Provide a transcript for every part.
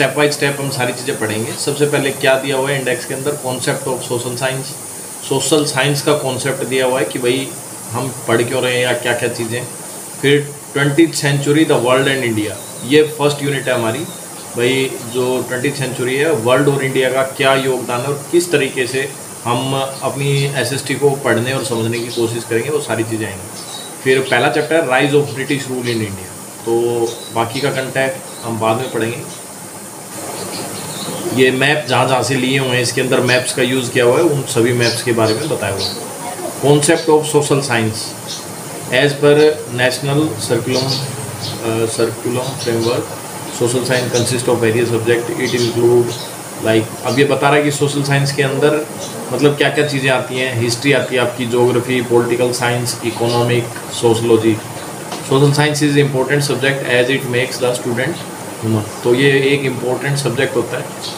Step by step हम सारी चीज़ें पढ़ेंगे। सबसे पहले क्या दिया हुआ है इंडेक्स के अंदर, concept of social science. Social science का कॉन्सेप्ट दिया हुआ है कि भाई हम पढ़ क्यों रहे हैं या क्या क्या चीज़ें। फिर 20th century, the world and India, ये फर्स्ट यूनिट है हमारी। भाई जो 20th सेंचुरी है, वर्ल्ड और इंडिया का क्या योगदान है और किस तरीके से हम अपनी SST को पढ़ने और समझने की कोशिश करेंगे, वो सारी चीज़ें आएंगी। फिर पहला chapter rise of British rule in India, तो बाकी का कंटेंट हम बाद में पढ़ेंगे। ये मैप जहाँ जहाँ से लिए हुए हैं, इसके अंदर मैप्स का यूज़ किया हुआ है, उन सभी मैप्स के बारे में बताया हुआ है। Concept of social science as per national curriculum framework, social science consist of various subject, it include like अब ये बता रहा है कि सोशल साइंस के अंदर मतलब क्या क्या चीज़ें आती हैं। हिस्ट्री आती है आपकी, geography, political science, economic, sociology. Social science is important subject as it makes the student human, तो ये एक इम्पोर्टेंट सब्जेक्ट होता है।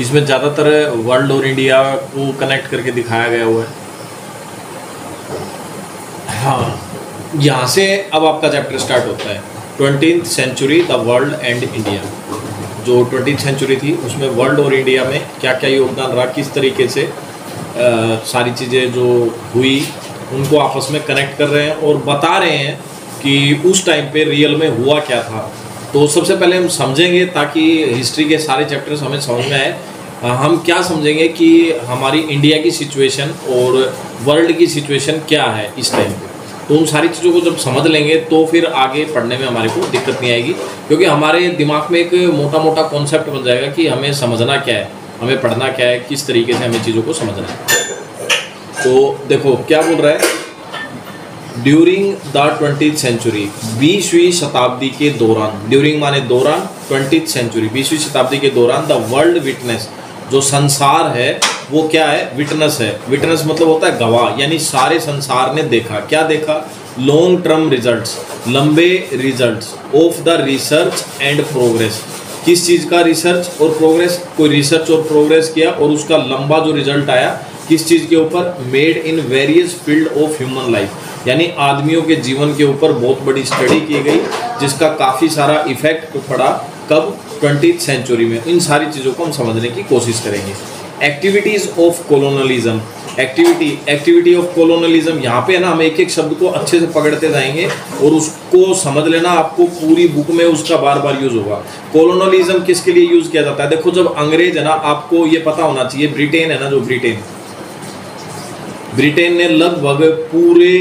इसमें ज़्यादातर वर्ल्ड और इंडिया को कनेक्ट करके दिखाया गया हुआ है। हाँ, यहाँ से अब आपका चैप्टर स्टार्ट होता है 20th century, the world and India. जो 20th सेंचुरी थी उसमें वर्ल्ड और इंडिया में क्या क्या योगदान रहा, किस तरीके से सारी चीज़ें जो हुई उनको आपस में कनेक्ट कर रहे हैं और बता रहे हैं कि उस टाइम पे रियल में हुआ क्या था। तो सबसे पहले हम समझेंगे, ताकि हिस्ट्री के सारे चैप्टर्स हमें समझ में आए, हम क्या समझेंगे कि हमारी इंडिया की सिचुएशन और वर्ल्ड की सिचुएशन क्या है इस टाइम पर। तो उन सारी चीज़ों को जब समझ लेंगे तो फिर आगे पढ़ने में हमारे को दिक्कत नहीं आएगी, क्योंकि हमारे दिमाग में एक मोटा मोटा कॉन्सेप्ट बन जाएगा कि हमें समझना क्या है, हमें पढ़ना क्या है, किस तरीके से हमें चीज़ों को समझना है। तो देखो क्या बोल रहा है, ड्यूरिंग द 20th सेंचुरी, 20वीं शताब्दी के दौरान, ड्यूरिंग माने दौरान, 20th सेंचुरी 20वीं शताब्दी के दौरान द वर्ल्ड विटनेस, जो संसार है वो क्या है, विटनेस है। विटनेस मतलब होता है गवाह, यानी सारे संसार ने देखा। क्या देखा? लॉन्ग टर्म रिजल्ट्स, लंबे results of the research and progress. किस चीज़ का रिसर्च और प्रोग्रेस? कोई रिसर्च और प्रोग्रेस किया और उसका लंबा जो रिजल्ट आया किस चीज़ के ऊपर, made in various field of human life, यानी आदमियों के जीवन के ऊपर बहुत बड़ी स्टडी की गई, जिसका काफ़ी सारा इफेक्ट पड़ा कब, 20th सेंचुरी में। इन सारी चीज़ों को हम समझने की कोशिश करेंगे। Activities of colonialism, activity of colonialism, यहाँ पे है ना, हम एक एक शब्द को अच्छे से पकड़ते जाएंगे और उसको समझ लेना, आपको पूरी बुक में उसका बार बार यूज़ होगा। कॉलोनलिज्म किसके लिए यूज़ किया जाता है? देखो, जब अंग्रेज है ना, आपको ये पता होना चाहिए, ब्रिटेन है ना, जो ब्रिटेन ने लगभग पूरे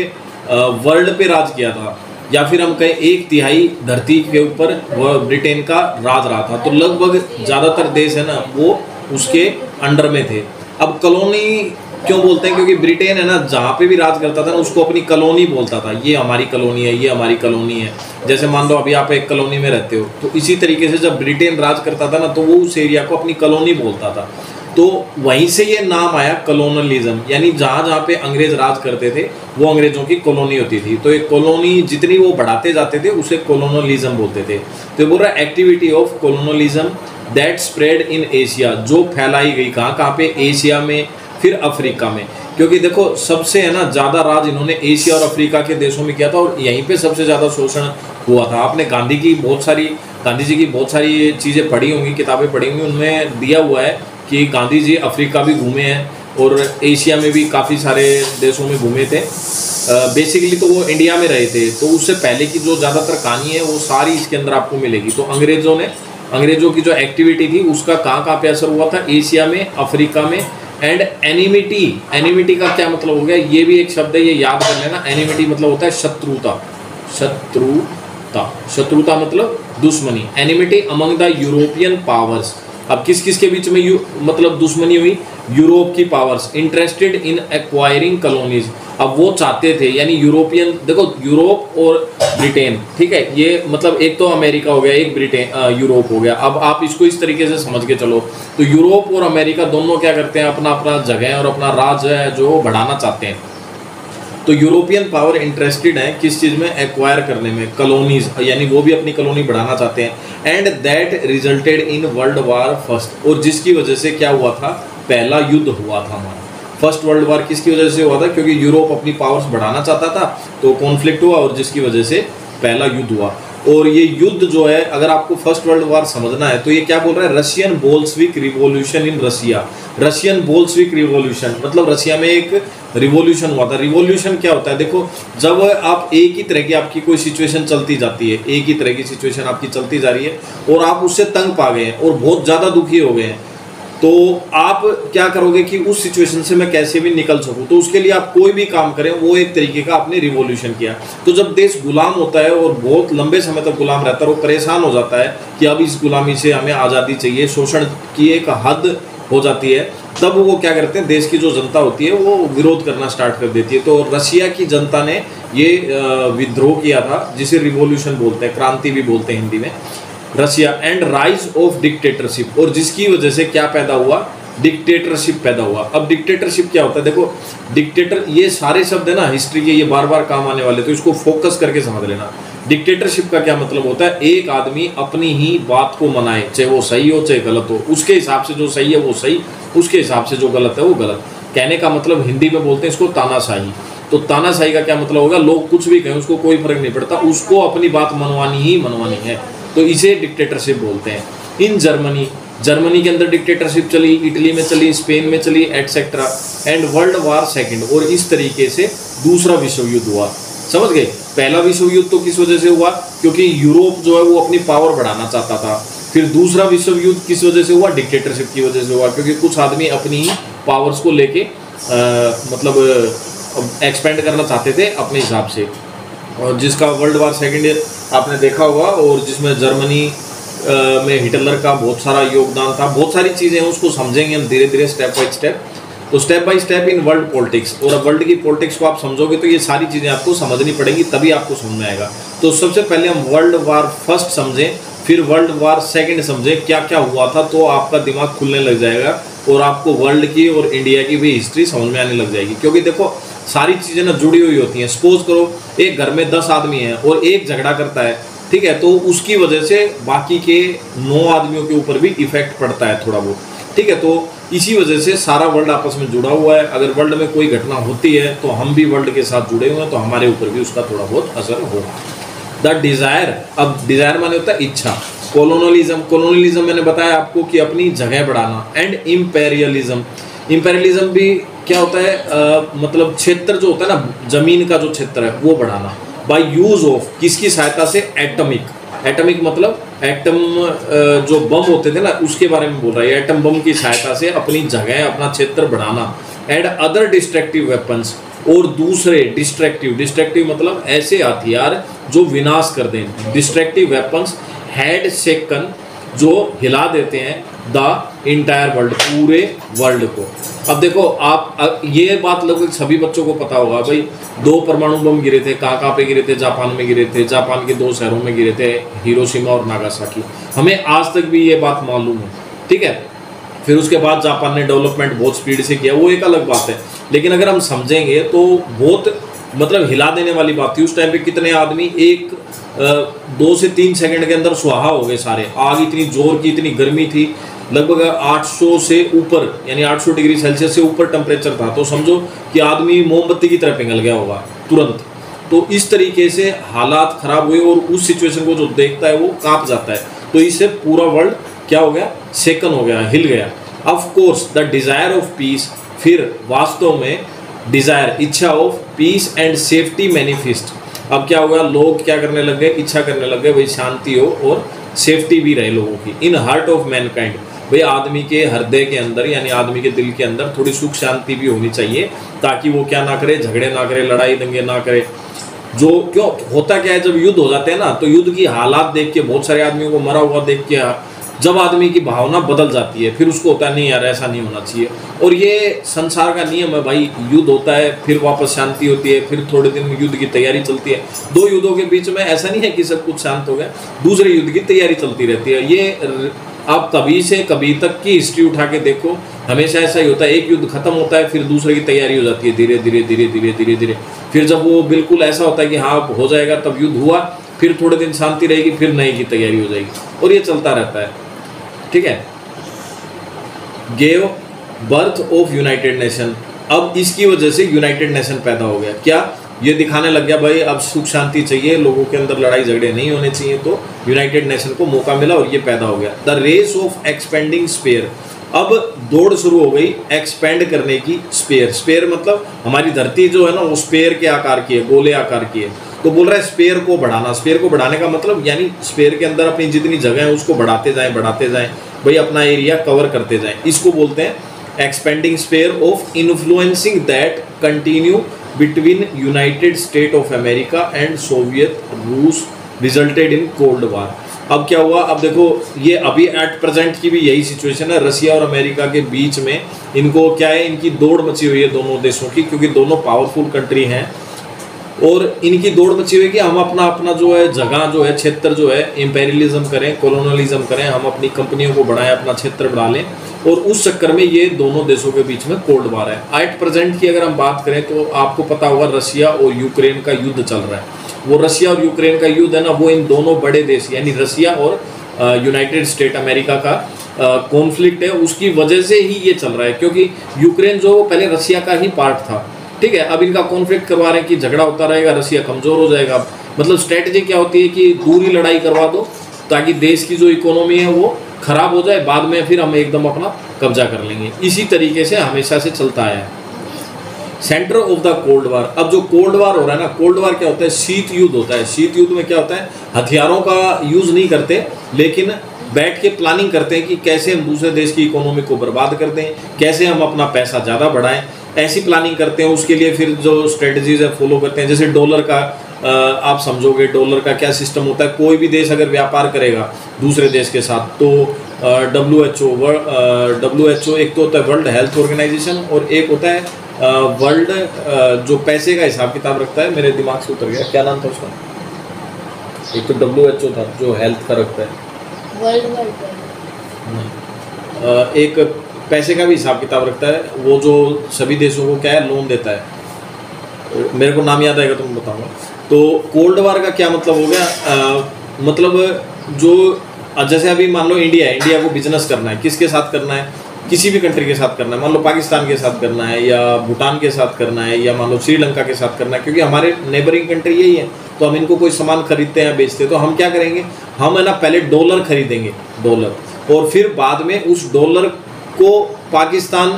वर्ल्ड पे राज किया था, या फिर हम कहें 1/3 धरती के ऊपर वह ब्रिटेन का राज रहा था। तो लगभग ज़्यादातर देश है ना वो उसके अंडर में थे। अब कॉलोनी क्यों बोलते हैं? क्योंकि ब्रिटेन है ना जहाँ पे भी राज करता था ना, उसको अपनी कॉलोनी बोलता था, ये हमारी कॉलोनी है, ये हमारी कॉलोनी है। जैसे मान लो अभी आप एक कॉलोनी में रहते हो, तो इसी तरीके से जब ब्रिटेन राज करता था ना, तो वो उस एरिया को अपनी कॉलोनी बोलता था। तो वहीं से ये नाम आया कॉलोनलिज्म, यानी जहाँ जहाँ पे अंग्रेज राज करते थे वो अंग्रेज़ों की कॉलोनी होती थी। तो एक कॉलोनी जितनी वो बढ़ाते जाते थे उसे कॉलोनलिज्म बोलते थे। तो बोल रहा है activity of colonialism that spread in Asia, जो फैलाई गई कहाँ पे, एशिया में, फिर अफ्रीका में। क्योंकि देखो सबसे है ना ज़्यादा राज इन्होंने एशिया और अफ्रीका के देशों में किया था, और यहीं पर सबसे ज़्यादा शोषण हुआ था। आपने गांधी जी की बहुत सारी चीज़ें पढ़ी होंगी, किताबें पढ़ी होंगी, उनमें दिया हुआ है कि गांधी जी अफ्रीका भी घूमे हैं और एशिया में भी काफ़ी सारे देशों में घूमे थे। बेसिकली तो वो इंडिया में रहे थे, तो उससे पहले की जो ज़्यादातर कहानी है वो सारी इसके अंदर आपको मिलेगी। तो अंग्रेज़ों की जो एक्टिविटी थी उसका कहाँ पे असर हुआ था, एशिया में, अफ्रीका में। एंड एनिमिटी, एनिमिटी का क्या मतलब हो गया, ये भी एक शब्द है, ये याद कर लेना। एनिमिटी मतलब होता है शत्रुता, शत्रुता मतलब दुश्मनी। Enmity among the European powers, अब किस किस के बीच में मतलब दुश्मनी हुई, यूरोप की powers, interested in acquiring colonies. अब वो चाहते थे, यानी यूरोपियन, देखो यूरोप और ब्रिटेन, ठीक है, ये मतलब एक तो अमेरिका हो गया, एक ब्रिटेन यूरोप हो गया। अब आप इसको इस तरीके से समझ के चलो, तो यूरोप और अमेरिका दोनों क्या करते हैं, अपना अपना जगह और अपना राज है जो बढ़ाना चाहते हैं। तो यूरोपियन पावर इंटरेस्टेड है किस चीज़ में, एक्वायर करने में कॉलोनीज, यानी वो भी अपनी कॉलोनी बढ़ाना चाहते हैं। And that resulted in world war first, और जिसकी वजह से क्या हुआ था, पहला युद्ध हुआ था हमारा। फर्स्ट वर्ल्ड वॉर किसकी वजह से हुआ था? क्योंकि यूरोप अपनी पावर्स बढ़ाना चाहता था तो कॉन्फ्लिक्ट हुआ और जिसकी वजह से पहला युद्ध हुआ। और ये युद्ध जो है, अगर आपको फर्स्ट वर्ल्ड वॉर समझना है तो ये क्या बोल रहा है? Russian Bolshevik revolution in Russia. Russian Bolshevik revolution मतलब रसिया में एक रिवॉल्यूशन हुआ था। रिवॉल्यूशन क्या होता है? देखो, जब आप एक ही तरह की आपकी कोई सिचुएशन चलती जाती है, एक ही तरह की सिचुएशन आपकी चलती जा रही है और आप उससे तंग पा गए हैं और बहुत ज़्यादा दुखी हो गए हैं, तो आप क्या करोगे कि उस सिचुएशन से मैं कैसे भी निकल सकूं, तो उसके लिए आप कोई भी काम करें, वो एक तरीके का आपने रिवॉल्यूशन किया। तो जब देश गुलाम होता है और बहुत लंबे समय तक गुलाम रहता है, वो परेशान हो जाता है कि अब इस गुलामी से हमें आज़ादी चाहिए, शोषण की एक हद हो जाती है, तब वो क्या करते हैं, देश की जो जनता होती है वो विरोध करना स्टार्ट कर देती है। तो रसिया की जनता ने ये विद्रोह किया था, जिसे रिवॉल्यूशन बोलते हैं, क्रांति भी बोलते हैं हिंदी में, Russia and rise of dictatorship, और जिसकी वजह से क्या पैदा हुआ? डिक्टेटरशिप पैदा हुआ। अब डिक्टेटरशिप क्या होता है? देखो, डिक्टेटर, ये सारे शब्द है ना हिस्ट्री के, ये बार बार काम आने वाले, तो इसको फोकस करके समझ लेना। डिक्टेटरशिप का क्या मतलब होता है? एक आदमी अपनी ही बात को मनाए, चाहे वो सही हो चाहे गलत हो, उसके हिसाब से जो सही है वो सही, उसके हिसाब से जो गलत है वो गलत। कहने का मतलब, हिंदी में बोलते हैं इसको तानाशाही। तो तानाशाही का क्या मतलब होगा? लोग कुछ भी कहें उसको कोई फर्क नहीं पड़ता, उसको अपनी बात मनवानी ही मनवानी है, तो इसे डिक्टेटरशिप बोलते हैं। इन जर्मनी, जर्मनी के अंदर डिक्टेटरशिप चली, इटली में चली, स्पेन में चली, etcetera and world war second, और इस तरीके से दूसरा विश्व युद्ध हुआ। समझ गए? पहला विश्व युद्ध तो किस वजह से हुआ? क्योंकि यूरोप जो है वो अपनी पावर बढ़ाना चाहता था। फिर दूसरा विश्व युद्ध किस वजह से हुआ? डिक्टेटरशिप की वजह से हुआ, क्योंकि कुछ आदमी अपनी ही पावर्स को लेके मतलब एक्सपेंड करना चाहते थे अपने हिसाब से, और जिसका वर्ल्ड वार सेकेंड आपने देखा होगा, और जिसमें जर्मनी में हिटलर का बहुत सारा योगदान था। बहुत सारी चीज़ें हैं, उसको समझेंगे हम धीरे धीरे, स्टेप बाय स्टेप। तो step by step in world politics, और अब वर्ल्ड की पॉलिटिक्स को आप समझोगे तो ये सारी चीज़ें आपको समझनी पड़ेंगी, तभी आपको समझ में आएगा। तो सबसे पहले हम वर्ल्ड वार फर्स्ट समझें, फिर वर्ल्ड वार सेकेंड समझें, क्या क्या हुआ था, तो आपका दिमाग खुलने लग जाएगा और आपको वर्ल्ड की और इंडिया की भी हिस्ट्री समझ में आने लग जाएगी। क्योंकि देखो, सारी चीज़ें ना जुड़ी हुई होती हैं। सपोज करो एक घर में 10 आदमी हैं और एक झगड़ा करता है, ठीक है, तो उसकी वजह से बाकी के 9 आदमियों के ऊपर भी इफेक्ट पड़ता है थोड़ा बहुत, ठीक है। तो इसी वजह से सारा वर्ल्ड आपस में जुड़ा हुआ है। अगर वर्ल्ड में कोई घटना होती है तो हम भी वर्ल्ड के साथ जुड़े हुए हैं, तो हमारे ऊपर भी उसका थोड़ा बहुत असर होगा। द डिज़ायर, अब डिज़ायर माने होता है इच्छा। कॉलोनलिज्म, कॉलोनलिज्म मैंने बताया आपको कि अपनी जगह बढ़ाना, एंड इम्पेरियलिज्म, इम्पेरियलिज्म भी क्या होता है? मतलब क्षेत्र जो होता है ना, जमीन का जो क्षेत्र है वो बढ़ाना, बाय यूज ऑफ, किसकी सहायता से? एटमिक। एटमिक मतलब एटम, जो बम होते थे ना उसके बारे में बोल रहा है, एटम बम की सहायता से अपनी जगह, अपना क्षेत्र बढ़ाना। एंड अदर डिस्ट्रक्टिव वेपन्स, और दूसरे डिस्ट्रक्टिव, डिस्ट्रक्टिव मतलब ऐसे हथियार जो विनाश कर दें, डिस्ट्रक्टिव वेपन्स हैड शेकन, जो हिला देते हैं द इंटायर वर्ल्ड, पूरे वर्ल्ड को। अब देखो, आप ये बात लगभग सभी बच्चों को पता होगा, भाई 2 परमाणु बम गिरे थे, कहाँ पे गिरे थे? जापान में गिरे थे, जापान के 2 शहरों में गिरे थे, हिरोशिमा और नागासाकी। हमें आज तक भी ये बात मालूम है, ठीक है। फिर उसके बाद जापान ने डेवलपमेंट बहुत स्पीड से किया, वो एक अलग बात है, लेकिन अगर हम समझेंगे तो बहुत मतलब हिला देने वाली बात थी। उस टाइम पे कितने आदमी एक 2 से 3 सेकंड के अंदर सुहा हो गए सारे। आग इतनी जोर की, इतनी गर्मी थी, लगभग 800 से ऊपर, यानी 800 डिग्री सेल्सियस से ऊपर टेम्परेचर था, तो समझो कि आदमी मोमबत्ती की तरह पिघल गया होगा तुरंत। तो इस तरीके से हालात ख़राब हुए और उस सिचुएशन को जो देखता है वो काँप जाता है। तो इससे पूरा वर्ल्ड क्या हो गया? शेकन हो गया, हिल गया। Of course the desire of peace, फिर वास्तव में डिज़ायर, इच्छा of peace and safety manifest. अब क्या हुआ? लोग क्या करने लग गए? इच्छा करने लग गए, भाई शांति हो और सेफ्टी भी रहे लोगों की। इन हार्ट ऑफ मैनकाइंड, भाई आदमी के हृदय के अंदर, यानी आदमी के दिल के अंदर थोड़ी सुख शांति भी होनी चाहिए, ताकि वो क्या ना करे, झगड़े ना करे, लड़ाई दंगे ना करे। जो क्यों होता क्या है, जब युद्ध हो जाते हैं ना, तो युद्ध की हालात देख के, बहुत सारे आदमियों को मरा हुआ देख के, जब आदमी की भावना बदल जाती है, फिर उसको होता है नहीं यार ऐसा नहीं होना चाहिए। और ये संसार का नियम है भाई, युद्ध होता है फिर वापस शांति होती है, फिर थोड़े दिन में युद्ध की तैयारी चलती है। 2 युद्धों के बीच में ऐसा नहीं है कि सब कुछ शांत हो गया, दूसरे युद्ध की तैयारी चलती रहती है। ये आप कभी से कभी तक की हिस्ट्री उठा के देखो, हमेशा ऐसा ही होता है। एक युद्ध खत्म होता है फिर दूसरे की तैयारी हो जाती है, धीरे धीरे धीरे धीरे धीरे धीरे। फिर जब वो बिल्कुल ऐसा होता है कि हाँ अब हो जाएगा, तब युद्ध हुआ, फिर थोड़े दिन शांति रहेगी, फिर नए की तैयारी हो जाएगी, और ये चलता रहता है, ठीक है। Gave birth of United Nation, अब इसकी वजह से यूनाइटेड नेशन पैदा हो गया। क्या ये दिखाने लग गया भाई अब सुख शांति चाहिए, लोगों के अंदर लड़ाई झगड़े नहीं होने चाहिए, तो यूनाइटेड नेशन को मौका मिला और ये पैदा हो गया। The race of expanding sphere, अब दौड़ शुरू हो गई एक्सपेंड करने की। स्पेयर, स्पेयर मतलब हमारी धरती जो है ना वो स्पेयर के आकार की है, गोले आकार की है। तो बोल रहा है स्पेयर को बढ़ाना। स्पेयर को बढ़ाने का मतलब यानी स्पेयर के अंदर अपनी जितनी जगह है उसको बढ़ाते जाएं बढ़ाते जाएं, भाई अपना एरिया कवर करते जाएं। इसको बोलते हैं expanding sphere of influencing that continue between United State of America and Soviet रूस रिजल्टेड इन कोल्ड वार। अब क्या हुआ, अब देखो ये अभी एट प्रेजेंट की भी यही सिचुएशन है, रसिया और अमेरिका के बीच में इनको क्या है, इनकी दौड़ मची हुई है दोनों देशों की, क्योंकि दोनों पावरफुल कंट्री हैं और इनकी दौड़ मची हुई है कि हम अपना अपना जो है जगह जो है क्षेत्र जो है इंपेरियलिज्म करें, कॉलोनलिज्म करें, हम अपनी कंपनियों को बढ़ाएं, अपना क्षेत्र बढ़ा लें, और उस चक्कर में ये दोनों देशों के बीच में कोल्ड वार है। एट प्रेजेंट की अगर हम बात करें तो आपको पता होगा रसिया और यूक्रेन का युद्ध चल रहा है। वो रसिया और यूक्रेन का युद्ध है ना, वो इन दोनों बड़े देश यानी रसिया और यूनाइटेड स्टेट अमेरिका का कॉन्फ्लिक्ट है, उसकी वजह से ही ये चल रहा है। क्योंकि यूक्रेन जो पहले रसिया का ही पार्ट था, ठीक है, अब इनका कॉन्फ्लिक्ट करवा रहे हैं कि झगड़ा होता रहेगा, रसिया कमज़ोर हो जाएगा। मतलब स्ट्रेटजी क्या होती है कि दूरी लड़ाई करवा दो ताकि देश की जो इकोनॉमी है वो ख़राब हो जाए, बाद में फिर हम एकदम अपना कब्जा कर लेंगे। इसी तरीके से हमेशा से चलता आया है। Centre of the cold war, अब जो कोल्ड वार हो रहा है ना, कोल्ड वार क्या होता है, शीत युद्ध होता है। शीत युद्ध में क्या होता है, हथियारों का यूज़ नहीं करते लेकिन बैठ के प्लानिंग करते हैं कि कैसे हम दूसरे देश की इकोनॉमी को बर्बाद कर दें, कैसे हम अपना पैसा ज़्यादा बढ़ाएं, ऐसी प्लानिंग करते हैं। उसके लिए फिर जो स्ट्रेटजीज है फॉलो करते हैं, जैसे डॉलर का आप समझोगे डॉलर का क्या सिस्टम होता है। कोई भी देश अगर व्यापार करेगा दूसरे देश के साथ तो डब्ल्यू एच ओ एक तो होता है वर्ल्ड हेल्थ ऑर्गेनाइजेशन और एक होता है वर्ल्ड जो पैसे का हिसाब किताब रखता है, मेरे दिमाग से उतर गया क्या नाम था उसका, एक तो WHO था जो हेल्थ का रखता है, वर्ल्ड एक पैसे का भी हिसाब किताब रखता है, वो जो सभी देशों को क्या है लोन देता है, मेरे को नाम याद आएगा तो मैं बताऊँगा। तो कोल्ड वार का क्या मतलब हो गया, मतलब जो जैसे अभी मान लो इंडिया है, इंडिया को बिजनेस करना है, किसके साथ करना है, किसी भी कंट्री के साथ करना है, मान लो पाकिस्तान के साथ करना है या भूटान के साथ करना है या मान लो श्रीलंका के साथ करना है, क्योंकि हमारे नेबरिंग कंट्री यही है। तो हम इनको कोई सामान खरीदते हैं या बेचते हैं तो हम क्या करेंगे, हम है ना पहले डॉलर खरीदेंगे, डॉलर, और फिर बाद में उस डॉलर को पाकिस्तान,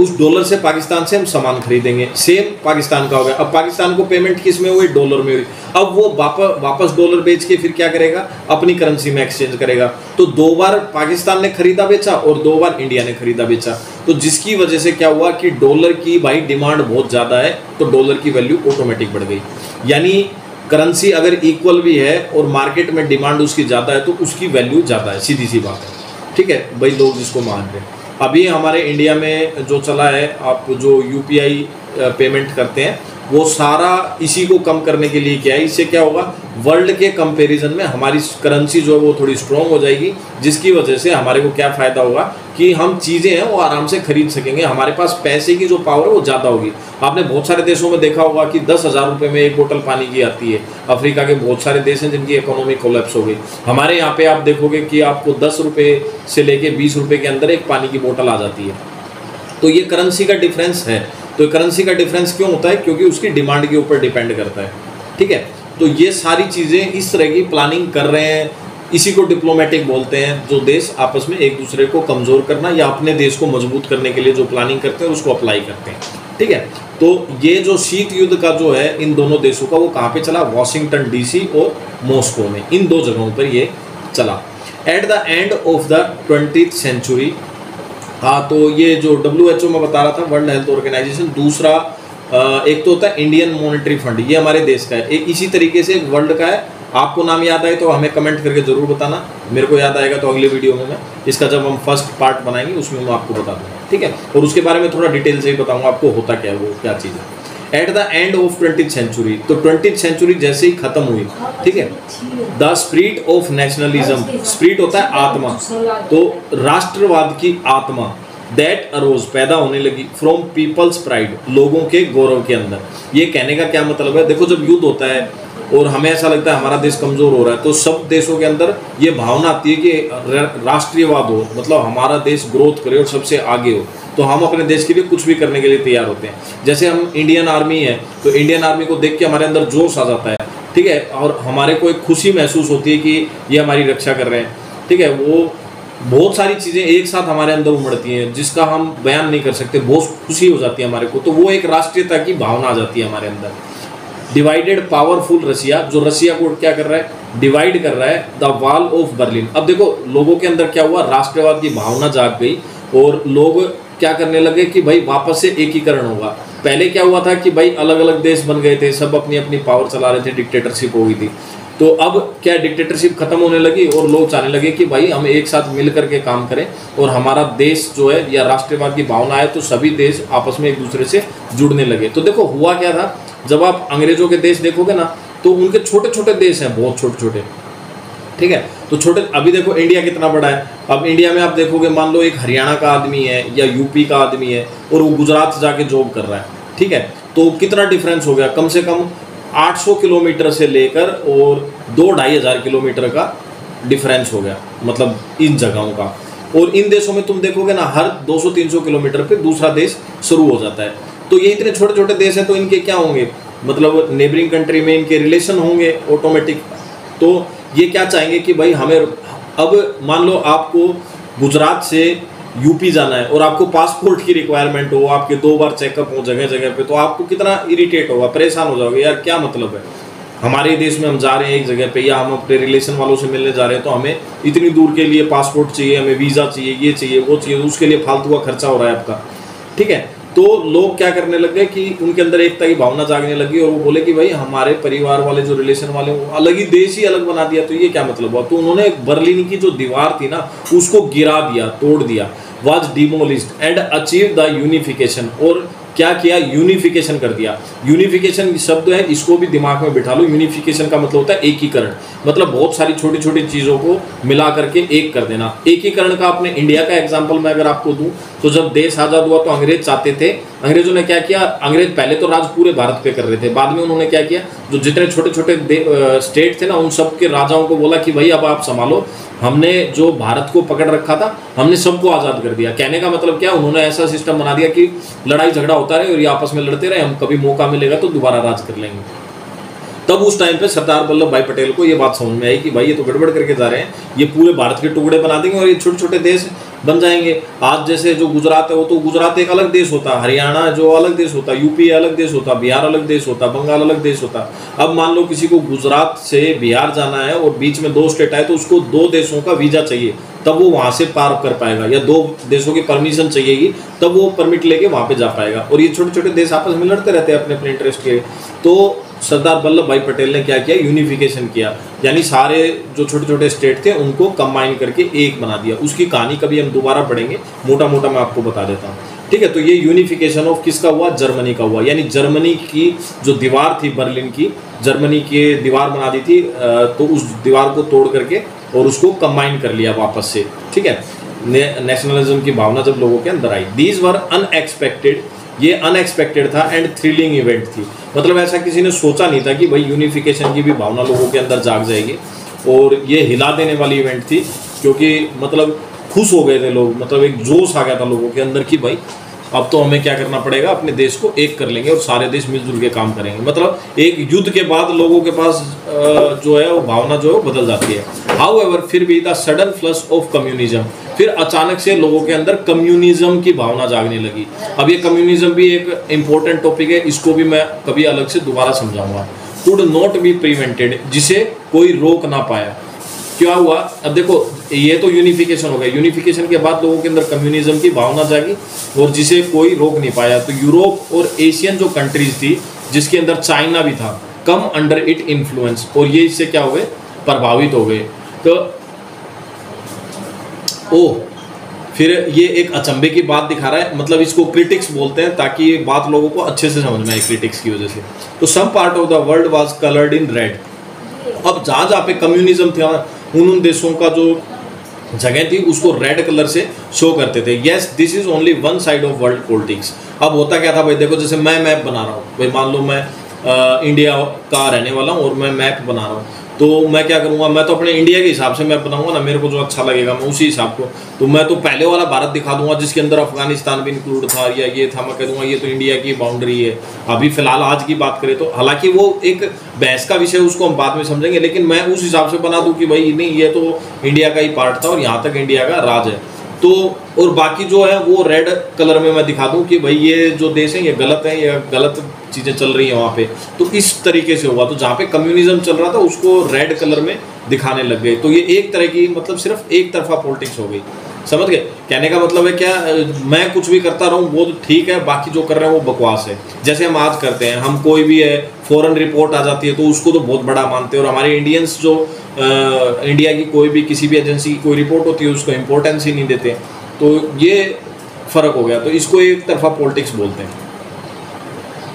उस डॉलर से पाकिस्तान से हम सामान खरीदेंगे। सेम पाकिस्तान का हो गया, अब पाकिस्तान को पेमेंट किस में हुई, डॉलर में हुई। अब वो वापस डॉलर बेच के फिर क्या करेगा, अपनी करेंसी में एक्सचेंज करेगा। तो दो बार पाकिस्तान ने खरीदा बेचा और दो बार इंडिया ने खरीदा बेचा। तो जिसकी वजह से क्या हुआ कि डॉलर की भाई डिमांड बहुत ज़्यादा है तो डॉलर की वैल्यू ऑटोमेटिक बढ़ गई। यानी करेंसी अगर इक्वल भी है और मार्केट में डिमांड उसकी ज़्यादा है तो उसकी वैल्यू ज़्यादा है, सीधी सी बात है, ठीक है भाई, लोग जिसको मान रहे हैं। अभी हमारे इंडिया में जो चला है, आप जो UPI पेमेंट करते हैं वो सारा इसी को कम करने के लिए क्या है, इससे क्या होगा वर्ल्ड के कंपैरिजन में हमारी करेंसी जो है वो थोड़ी स्ट्रॉन्ग हो जाएगी, जिसकी वजह से हमारे को क्या फ़ायदा होगा कि हम चीज़ें हैं वो आराम से खरीद सकेंगे, हमारे पास पैसे की जो पावर है वो ज़्यादा होगी। आपने बहुत सारे देशों में देखा होगा कि 10,000 रुपये में एक बोतल पानी की आती है, अफ्रीका के बहुत सारे देश हैं जिनकी इकोनॉमी कोलैप्स हो गई। हमारे यहाँ पे आप देखोगे कि आपको 10 रुपये से लेके 20 रुपये के अंदर एक पानी की बोतल आ जाती है। तो ये करेंसी का डिफरेंस है। तो करेंसी का डिफरेंस क्यों होता है, क्योंकि उसकी डिमांड के ऊपर डिपेंड करता है, ठीक है। तो ये सारी चीज़ें इस तरह की प्लानिंग कर रहे हैं, इसी को डिप्लोमेटिक बोलते हैं, जो देश आपस में एक दूसरे को कमज़ोर करना या अपने देश को मजबूत करने के लिए जो प्लानिंग करते हैं उसको अप्लाई करते हैं, ठीक है। तो ये जो शीत युद्ध का जो है इन दोनों देशों का, वो कहाँ पे चला, Washington DC और मॉस्को में, इन दो जगहों पर ये चला at the end of the 20th century. हाँ, तो ये जो WHO में बता रहा था वर्ल्ड हेल्थ ऑर्गेनाइजेशन, दूसरा एक तो होता है इंडियन मॉनेटरी फंड, ये हमारे देश का है, एक इसी तरीके से वर्ल्ड का है। आपको नाम याद आए तो हमें कमेंट करके ज़रूर बताना, मेरे को याद आएगा तो अगले वीडियो में मैं इसका जब हम फर्स्ट पार्ट बनाएंगे उसमें मैं आपको बता दूँगा, ठीक है, और उसके बारे में थोड़ा डिटेल से ही बताऊँगा आपको होता क्या है, वो क्या चीज़ है। At the end of 20th century, तो 20th सेंचुरी जैसे ही ख़त्म हुई, ठीक है, the spirit of nationalism, spirit होता है आत्मा, तो राष्ट्रवाद की आत्मा, दैट अरोज, पैदा होने लगी, फ्रॉम पीपल्स प्राइड, लोगों के गौरव के अंदर। ये कहने का क्या मतलब है, देखो जब युद्ध होता है और हमें ऐसा लगता है हमारा देश कमज़ोर हो रहा है तो सब देशों के अंदर ये भावना आती है कि राष्ट्रीयवाद हो, मतलब हमारा देश ग्रोथ करे और सबसे आगे हो। तो हम अपने देश के लिए कुछ भी करने के लिए तैयार होते हैं। जैसे हम इंडियन आर्मी है तो इंडियन आर्मी को देख के हमारे अंदर जोश आ जाता है, ठीक है, और हमारे को एक खुशी महसूस होती है कि ये हमारी रक्षा कर रहे हैं, ठीक है। वो बहुत सारी चीज़ें एक साथ हमारे अंदर उमड़ती हैं जिसका हम बयान नहीं कर सकते, बहुत खुशी हो जाती है हमारे को, तो वो एक राष्ट्रीयता की भावना आ जाती है हमारे अंदर। डिवाइडेड पावरफुल रसिया, जो रसिया को क्या कर रहा है, डिवाइड कर रहा है, द वॉल ऑफ बर्लिन। अब देखो लोगों के अंदर क्या हुआ, राष्ट्रवाद की भावना जाग गई और लोग क्या करने लगे कि भाई वापस से एकीकरण होगा। पहले क्या हुआ था कि भाई अलग अलग देश बन गए थे, सब अपनी अपनी पावर चला रहे थे, डिक्टेटरशिप हो गई थी। तो अब क्या डिक्टेटरशिप खत्म होने लगी और लोग चाहने लगे कि भाई हम एक साथ मिल करके काम करें और हमारा देश जो है या राष्ट्रवाद की भावना आए तो सभी देश आपस में एक दूसरे से जुड़ने लगे। तो देखो हुआ क्या था, जब आप अंग्रेजों के देश देखोगे ना तो उनके छोटे छोटे देश हैं, बहुत छोटे छोटे, ठीक है। तो छोटे, अभी देखो इंडिया कितना बड़ा है। अब इंडिया में आप देखोगे मान लो एक हरियाणा का आदमी है या यूपी का आदमी है और वो गुजरात जाके जॉब कर रहा है, ठीक है, तो कितना डिफरेंस हो गया, कम से कम 800 किलोमीटर से लेकर और 2-2,500 किलोमीटर का डिफरेंस हो गया, मतलब इन जगहों का। और इन देशों में तुम देखोगे ना हर 200-300 किलोमीटर पे दूसरा देश शुरू हो जाता है। तो ये इतने छोटे छोटे देश हैं तो इनके क्या होंगे, मतलब नेबरिंग कंट्री में इनके रिलेशन होंगे ऑटोमेटिक। तो ये क्या चाहेंगे कि भाई हमें, अब मान लो आपको गुजरात से यूपी जाना है और आपको पासपोर्ट की रिक्वायरमेंट हो, आपके 2 बार चेकअप हो जगह जगह पे, तो आपको कितना इरिटेट होगा, परेशान हो जाओगे, यार क्या मतलब है, हमारे देश में हम जा रहे हैं एक जगह पे या हम अपने रिलेशन वालों से मिलने जा रहे हैं तो हमें इतनी दूर के लिए पासपोर्ट चाहिए, हमें वीज़ा चाहिए, ये चाहिए वो चाहिए, उसके लिए फालतू का खर्चा हो रहा है आपका, ठीक है। तो लोग क्या करने लग गए कि उनके अंदर एकता की भावना जागने लगी और वो बोले कि भाई हमारे परिवार वाले जो रिलेशन वाले वो अलग ही देश ही अलग बना दिया, तो ये क्या मतलब हुआ। तो उन्होंने बर्लिन की जो दीवार थी ना उसको गिरा दिया, तोड़ दिया। Was demolished and achieve the unification, और क्या किया, यूनिफिकेशन कर दिया। यूनिफिकेशन शब्द है, इसको भी दिमाग में बिठा लो, यूनिफिकेशन का मतलब होता है एकीकरण, मतलब बहुत सारी छोटी छोटी चीज़ों को मिला करके एक कर देना। एकीकरण का अपने इंडिया का एग्जाम्पल मैं अगर आपको दूं तो जब देश आज़ाद हुआ तो अंग्रेज चाहते थे, अंग्रेजों ने क्या किया, अंग्रेज पहले तो राज पूरे भारत पे कर रहे थे, बाद में उन्होंने क्या किया, जो जितने छोटे छोटे स्टेट थे ना उन सब के राजाओं को बोला कि भाई अब आप संभालो, हमने जो भारत को पकड़ रखा था हमने सबको आज़ाद कर दिया। कहने का मतलब क्या, उन्होंने ऐसा सिस्टम बना दिया कि लड़ाई झगड़ा होता रहे और ये आपस में लड़ते रहे, हम कभी मौका मिलेगा तो दोबारा राज कर लेंगे। तब उस टाइम पे सरदार वल्लभ भाई पटेल को ये बात समझ में आई कि भाई ये तो गड़बड़ करके जा रहे हैं, ये पूरे भारत के टुकड़े बना देंगे और ये छोटे छोटे देश बन जाएंगे। आज जैसे जो गुजरात है वो तो गुजरात एक अलग देश होता, हरियाणा जो अलग देश होता, यूपी अलग देश होता, बिहार अलग देश होता, बंगाल अलग देश होता। अब मान लो किसी को गुजरात से बिहार जाना है और बीच में 2 स्टेट आए तो उसको 2 देशों का वीज़ा चाहिए तब वो वहाँ से पार कर पाएगा, या 2 देशों की परमिशन चाहिएगी तब वो परमिट लेके वहाँ पे जा पाएगा। और ये छोटे छोटे देश आपस में लड़ते रहते हैं अपने अपने इंटरेस्ट के। तो सरदार वल्लभ भाई पटेल ने क्या किया, यूनिफिकेशन किया, यानी सारे जो छोटे छोटे स्टेट थे उनको कंबाइन करके एक बना दिया। उसकी कहानी कभी हम दोबारा पढ़ेंगे, मोटा मोटा मैं आपको बता देता हूँ, ठीक है। तो ये यूनिफिकेशन ऑफ किसका हुआ, जर्मनी का हुआ, यानी जर्मनी की जो दीवार थी बर्लिन की, जर्मनी की दीवार बना दी थी तो उस दीवार को तोड़ करके और उसको कंबाइन कर लिया वापस से, ठीक है। नेशनलिज्म की भावना जब लोगों के अंदर आई, दीज वर अनएक्सपेक्टेड, ये अनएक्सपेक्टेड था एंड थ्रिलिंग इवेंट थी, मतलब ऐसा किसी ने सोचा नहीं था कि भाई यूनिफिकेशन की भी भावना लोगों के अंदर जाग जाएगी और ये हिला देने वाली इवेंट थी, क्योंकि मतलब खुश हो गए थे लोग, मतलब एक जोश आ गया था लोगों के अंदर कि भाई अब तो हमें क्या करना पड़ेगा, अपने देश को एक कर लेंगे और सारे देश मिलजुल के काम करेंगे। मतलब एक युद्ध के बाद लोगों के पास जो है वो भावना जो है वो बदल जाती है। हाउएवर, फिर भी the sudden flush of communism, फिर अचानक से लोगों के अंदर कम्युनिज्म की भावना जागने लगी। अब ये कम्युनिज्म भी एक इम्पोर्टेंट टॉपिक है, इसको भी मैं कभी अलग से दोबारा समझाऊंगा। कुड नॉट बी प्रिवेंटेड, जिसे कोई रोक ना पाया। क्या हुआ, अब देखो ये तो यूनिफिकेशन हो गया, यूनिफिकेशन के बाद लोगों के अंदर कम्युनिज्म की भावना जागी और जिसे कोई रोक नहीं पाया। तो यूरोप और एशियन जो कंट्रीज थी जिसके अंदर चाइना भी था, कम अंडर इट इन्फ्लुएंस, और ये इससे क्या हो गए, प्रभावित हो गए। तो ओ फिर ये एक अचंभे की बात दिखा रहा है, मतलब इसको क्रिटिक्स बोलते हैं ताकि बात लोगों को अच्छे से समझ में आए, क्रिटिक्स की वजह से। तो some part of the world was coloured in red, अब जहाँ जहाँ पे कम्युनिज्म था उन देशों का जो जगह थी उसको रेड कलर से शो करते थे। Yes this is only one side of world politics. अब होता क्या था भाई, देखो जैसे मैं मैप बना रहा हूँ, भाई मान लो मैं इंडिया का रहने वाला हूँ और मैं मैप बना रहा हूँ, तो मैं क्या करूँगा, मैं तो अपने इंडिया के हिसाब से मैं बनाऊँगा ना, मेरे को जो अच्छा लगेगा मैं उसी हिसाब को। तो मैं तो पहले वाला भारत दिखा दूंगा जिसके अंदर अफगानिस्तान भी इंक्लूड था या ये था, मैं कह दूंगा ये तो इंडिया की बाउंड्री है। अभी फिलहाल आज की बात करें तो हालांकि वो एक बहस का विषय, उसको हम बाद में समझेंगे, लेकिन मैं उस हिसाब से बना दूँ कि भाई नहीं ये तो इंडिया का ही पार्ट था और यहाँ तक इंडिया का राज है। तो और बाकी जो है वो रेड कलर में मैं दिखा दूं कि भाई ये जो देश है ये गलत है, ये गलत चीज़ें चल रही हैं वहाँ पे। तो इस तरीके से हुआ, तो जहाँ पे कम्युनिज्म चल रहा था उसको रेड कलर में दिखाने लग गए। तो ये एक तरह की मतलब सिर्फ एक तरफा पॉलिटिक्स हो गई, समझ गए? कहने का मतलब है क्या, मैं कुछ भी करता रहूँ वो तो ठीक है, बाकी जो कर रहे हैं वो बकवास है। जैसे हम आज करते हैं, हम कोई भी है फॉरेन रिपोर्ट आ जाती है तो उसको तो बहुत बड़ा मानते हैं, और हमारे इंडियंस जो इंडिया की कोई भी किसी भी एजेंसी की कोई रिपोर्ट होती है उसको इम्पोर्टेंस ही नहीं देते। तो ये फ़र्क हो गया, तो इसको एक तरफा पॉलिटिक्स बोलते हैं।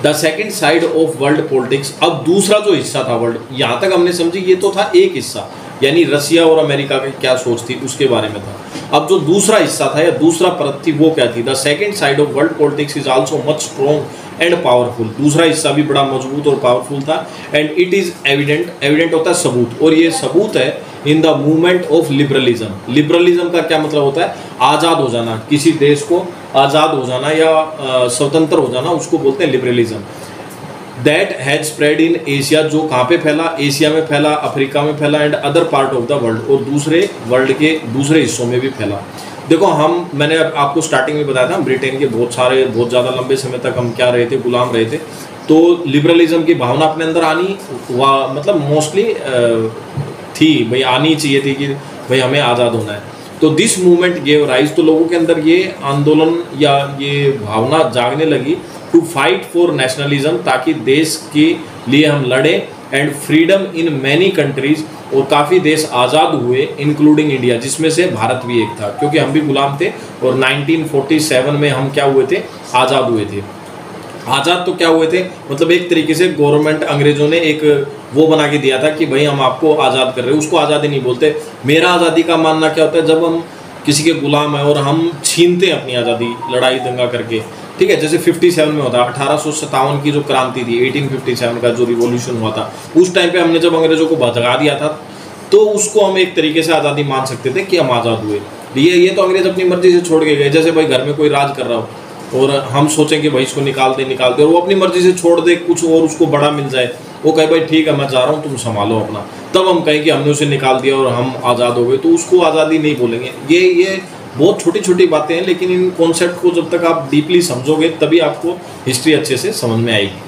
The second side of world politics, अब दूसरा जो हिस्सा था वर्ल्ड, यहाँ तक हमने समझी ये तो था एक हिस्सा, यानी रसिया और अमेरिका की क्या सोच थी उसके बारे में था। अब जो दूसरा हिस्सा था या दूसरा परत थी वो क्या थी, the second side of world politics is also much strong and powerful. दूसरा हिस्सा भी बड़ा मजबूत और पावरफुल था। And it is evident, evident होता है सबूत, और ये सबूत है in the movement of liberalism. Liberalism का क्या मतलब होता है, आज़ाद हो जाना, किसी देश को आज़ाद हो जाना या स्वतंत्र हो जाना उसको बोलते हैं liberalism. That has spread in Asia, जो कहाँ पे फैला, एशिया में फैला, अफ्रीका में फैला and other part of the world, और दूसरे वर्ल्ड के दूसरे हिस्सों में भी फैला। देखो हम, मैंने आपको स्टार्टिंग में बताया था ब्रिटेन के बहुत ज़्यादा लंबे समय तक हम क्या रहे थे, गुलाम रहे थे। तो लिबरलिज्म की भावना अपने अंदर आनी मतलब मोस्टली थी, भाई आनी चाहिए थी कि भाई हमें आज़ाद होना है। तो दिस मूवमेंट गेव राइज, तो लोगों के अंदर ये आंदोलन या ये भावना जागने लगी टू फाइट फॉर नेशनलिज्म, ताकि देश के लिए हम लड़ें। And freedom in many countries, और काफ़ी देश आज़ाद हुए इंक्लूडिंग इंडिया, जिसमें से भारत भी एक था, क्योंकि हम भी गुलाम थे और 1947 में हम क्या हुए थे, आज़ाद हुए थे। आज़ाद तो क्या हुए थे, मतलब एक तरीके से गवर्नमेंट, अंग्रेज़ों ने एक वो बना के दिया था कि भाई हम आपको आज़ाद कर रहे हैं, उसको आज़ादी नहीं बोलते। मेरा आज़ादी का मानना क्या होता है, जब हम किसी के गुलाम हैं और हम छीनते हैं अपनी आज़ादी लड़ाई दंगा करके, ठीक है। जैसे 57 में होता, 1857 की जो क्रांति थी, 1857 का जो रिवॉल्यूशन हुआ था, उस टाइम पे हमने जब अंग्रेज़ों को भगा दिया था तो उसको हम एक तरीके से आज़ादी मान सकते थे कि हम आज़ाद हुए। ये तो अंग्रेज़ अपनी मर्ज़ी से छोड़ के गए। जैसे भाई घर में कोई राज कर रहा हो और हम सोचें कि भाई इसको निकाल दे, और वो अपनी मर्ज़ी से छोड़ दे, कुछ और उसको बड़ा मिल जाए, वो कहे भाई ठीक है मैं जा रहा हूँ तुम संभालो अपना, तब हम कहें कि हमने उसे निकाल दिया और हम आज़ाद हो गए, तो उसको आज़ादी नहीं बोलेंगे। ये बहुत छोटी छोटी बातें हैं, लेकिन इन कॉन्सेप्ट को जब तक आप डीपली समझोगे तभी आपको हिस्ट्री अच्छे से समझ में आएगी।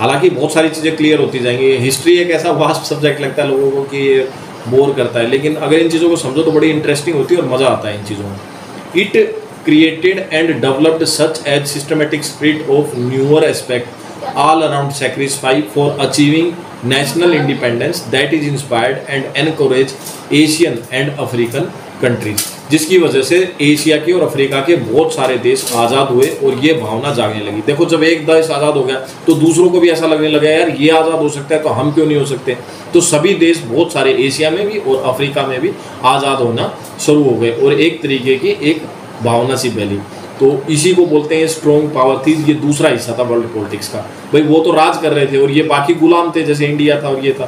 हालाँकि बहुत सारी चीज़ें क्लियर होती जाएंगी। हिस्ट्री एक ऐसा वास्ट सब्जेक्ट लगता है लोगों को कि ये बोर करता है, लेकिन अगर इन चीज़ों को समझो तो बड़ी इंटरेस्टिंग होती है और मज़ा आता है इन चीज़ों में। It created and developed such a systematic spirit of newer aspect all around sacrifice for achieving national independence that is inspired and encouraged Asian and African countries, जिसकी वजह से एशिया के और अफ्रीका के बहुत सारे देश आज़ाद हुए और ये भावना जागने लगी। देखो जब एक देश आज़ाद हो गया तो दूसरों को भी ऐसा लगने लगा यार ये आज़ाद हो सकता है तो हम क्यों नहीं हो सकते, तो सभी देश बहुत सारे एशिया में भी और अफ्रीका में भी आज़ाद होना शुरू हो गए और एक तरीके की एक भावना सी पहली। तो इसी को बोलते हैं स्ट्रॉन्ग पावर थी। ये दूसरा हिस्सा था वर्ल्ड पॉलिटिक्स का। भाई वो तो राज कर रहे थे और ये बाकी गुलाम थे, जैसे इंडिया था और ये था।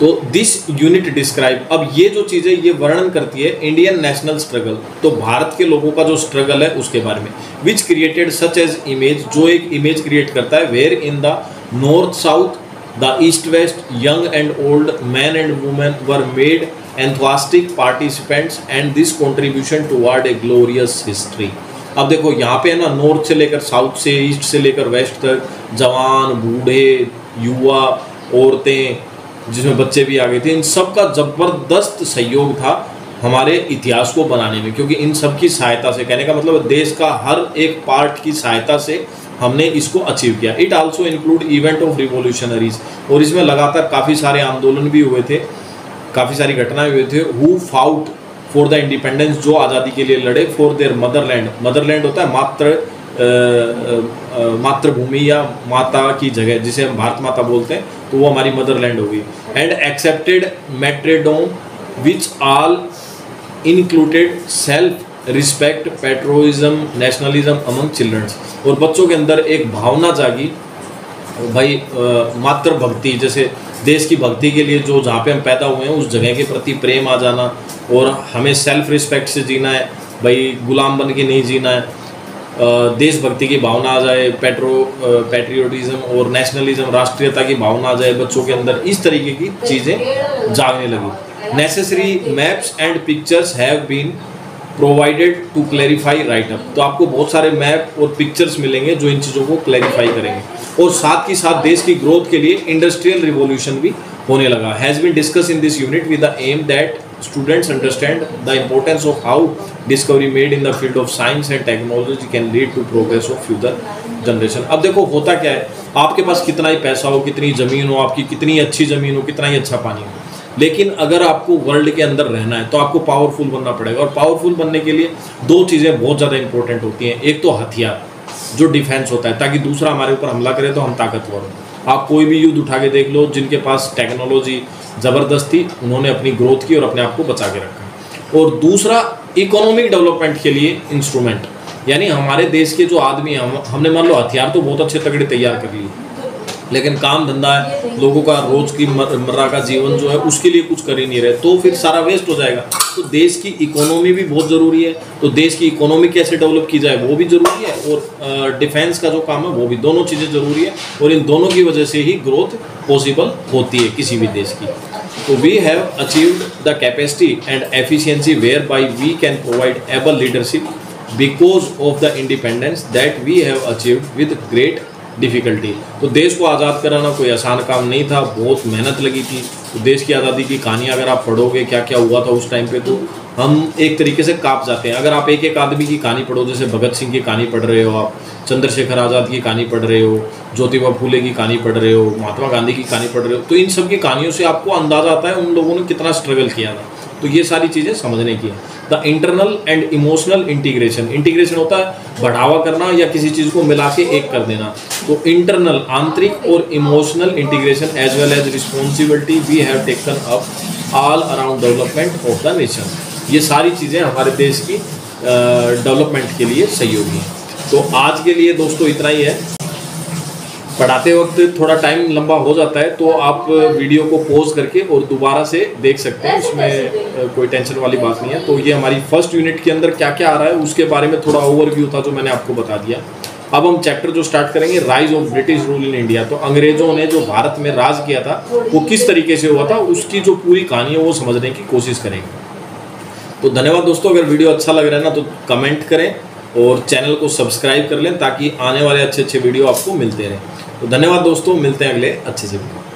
तो दिस यूनिट डिस्क्राइब, अब ये जो चीज़ें ये वर्णन करती है इंडियन नेशनल स्ट्रगल, तो भारत के लोगों का जो स्ट्रगल है उसके बारे में। Which created such as image, जो एक इमेज क्रिएट करता है। Where in the north south the east west young and old man and women were made enthusiastic participants and this contribution toward a glorious history। अब देखो यहाँ पे है ना, नॉर्थ से लेकर साउथ से, ईस्ट से लेकर वेस्ट तक, जवान बूढ़े युवा औरतें, जिसमें बच्चे भी आ गए थे, इन सब का ज़बरदस्त सहयोग था हमारे इतिहास को बनाने में, क्योंकि इन सब की सहायता से, कहने का मतलब देश का हर एक पार्ट की सहायता से हमने इसको अचीव किया। It also include event of revolutionaries, और इसमें लगातार काफ़ी सारे आंदोलन भी हुए थे, काफ़ी सारी घटनाएं हुए थे। Who fought for the independence, जो आज़ादी के लिए लड़े। फॉर देयर मदरलैंड, मदरलैंड होता है मातृभूमि या माता की जगह, जिसे हम भारत माता बोलते हैं, तो वो हमारी मदरलैंड हो गई। And accepted martyrdom which all included self respect patriotism nationalism among childrens, और बच्चों के अंदर एक भावना जागी भाई मातृभक्ति, जैसे देश की भक्ति के लिए, जो जहाँ पे हम पैदा हुए हैं उस जगह के प्रति प्रेम आ जाना, और हमें सेल्फ रिस्पेक्ट से जीना है भाई, गुलाम बन के नहीं जीना है। देशभक्ति की भावना आ जाए, पेट्रियोटिज़म और नेशनलिज्म, राष्ट्रीयता की भावना आ जाए बच्चों के अंदर, इस तरीके की चीज़ें जागने लगी। Necessary maps and pictures have been provided to clarify right up. तो आपको बहुत सारे मैप और पिक्चर्स मिलेंगे जो इन चीज़ों को क्लैरिफाई करेंगे, और साथ ही साथ देश की ग्रोथ के लिए इंडस्ट्रियल रिवॉल्यूशन भी होने लगा। Has been discuss in this unit with the aim that students understand the importance of how discovery made in the field of science and technology can lead to progress of future generation. अब देखो होता क्या है, आपके पास कितना ही पैसा हो, कितनी ज़मीन हो, आपकी कितनी अच्छी ज़मीन हो, कितना ही अच्छा पानी हो, लेकिन अगर आपको वर्ल्ड के अंदर रहना है तो आपको पावरफुल बनना पड़ेगा। और पावरफुल बनने के लिए दो चीज़ें बहुत ज़्यादा इंपॉर्टेंट होती हैं, एक तो हथियार जो डिफेंस होता है ताकि दूसरा हमारे ऊपर हमला करे तो हम ताकतवर हों। आप कोई भी युद्ध उठा के देख लो, जिनके पास टेक्नोलॉजी ज़बरदस्त थी उन्होंने अपनी ग्रोथ की और अपने आप को बचा के रखा। और दूसरा इकोनॉमिक डेवलपमेंट के लिए इंस्ट्रूमेंट, यानी हमारे देश के जो आदमी हैं, हमने मान लो हथियार तो बहुत अच्छे तगड़े तैयार कर लिए, लेकिन काम धंधा है, लोगों का रोज़ की मर्रा का जीवन जो है उसके लिए कुछ कर ही नहीं रहे, तो फिर सारा वेस्ट हो जाएगा। तो देश की इकोनॉमी भी बहुत ज़रूरी है, तो देश की इकोनॉमी कैसे डेवलप की जाए वो भी ज़रूरी है, और डिफेंस का जो काम है वो भी, दोनों चीज़ें ज़रूरी है, और इन दोनों की वजह से ही ग्रोथ पॉसिबल होती है किसी भी देश की। तो we have achieved the capacity and efficiency where by we can provide able leadership because of the independence that we have achieved with great difficulty. तो देश को आज़ाद कराना कोई आसान काम नहीं था, बहुत मेहनत लगी थी। तो देश की आज़ादी की कहानी अगर आप पढ़ोगे क्या क्या हुआ था उस टाइम पे, तो हम एक तरीके से काँप जाते हैं। अगर आप एक एक आदमी की कहानी पढ़ो, जैसे भगत सिंह की कहानी पढ़ रहे हो आप, चंद्रशेखर आज़ाद की कहानी पढ़ रहे हो, ज्योतिबा फूले की कहानी पढ़ रहे हो, महात्मा गांधी की कहानी पढ़ रहे हो, तो इन सब की कहानियों से आपको अंदाज़ा आता है उन लोगों ने कितना स्ट्रगल किया था। तो ये सारी चीज़ें समझने की है। The internal and emotional integration, integration होता है बढ़ावा करना या किसी चीज़ को मिला के एक कर देना। तो इंटरनल, आंतरिक और emotional integration as well as responsibility we have taken up all around development of the nation, ये सारी चीज़ें हमारे देश की डेवलपमेंट के लिए सहयोगी हैं। तो आज के लिए दोस्तों इतना ही है। पढ़ाते वक्त थोड़ा टाइम लंबा हो जाता है, तो आप वीडियो को पॉज करके और दोबारा से देख सकते हैं, उसमें कोई टेंशन वाली बात नहीं है। तो ये हमारी फर्स्ट यूनिट के अंदर क्या क्या आ रहा है उसके बारे में थोड़ा ओवरव्यू था जो मैंने आपको बता दिया। अब हम चैप्टर जो स्टार्ट करेंगे, rise of British rule in India, तो अंग्रेज़ों ने जो भारत में राज किया था वो किस तरीके से हुआ था, उसकी जो पूरी कहानी है वो समझने की कोशिश करेंगे। तो धन्यवाद दोस्तों, अगर वीडियो अच्छा लग रहा है ना तो कमेंट करें और चैनल को सब्सक्राइब कर लें ताकि आने वाले अच्छे अच्छे वीडियो आपको मिलते रहें। तो धन्यवाद दोस्तों, मिलते हैं अगले अच्छे से वीडियो।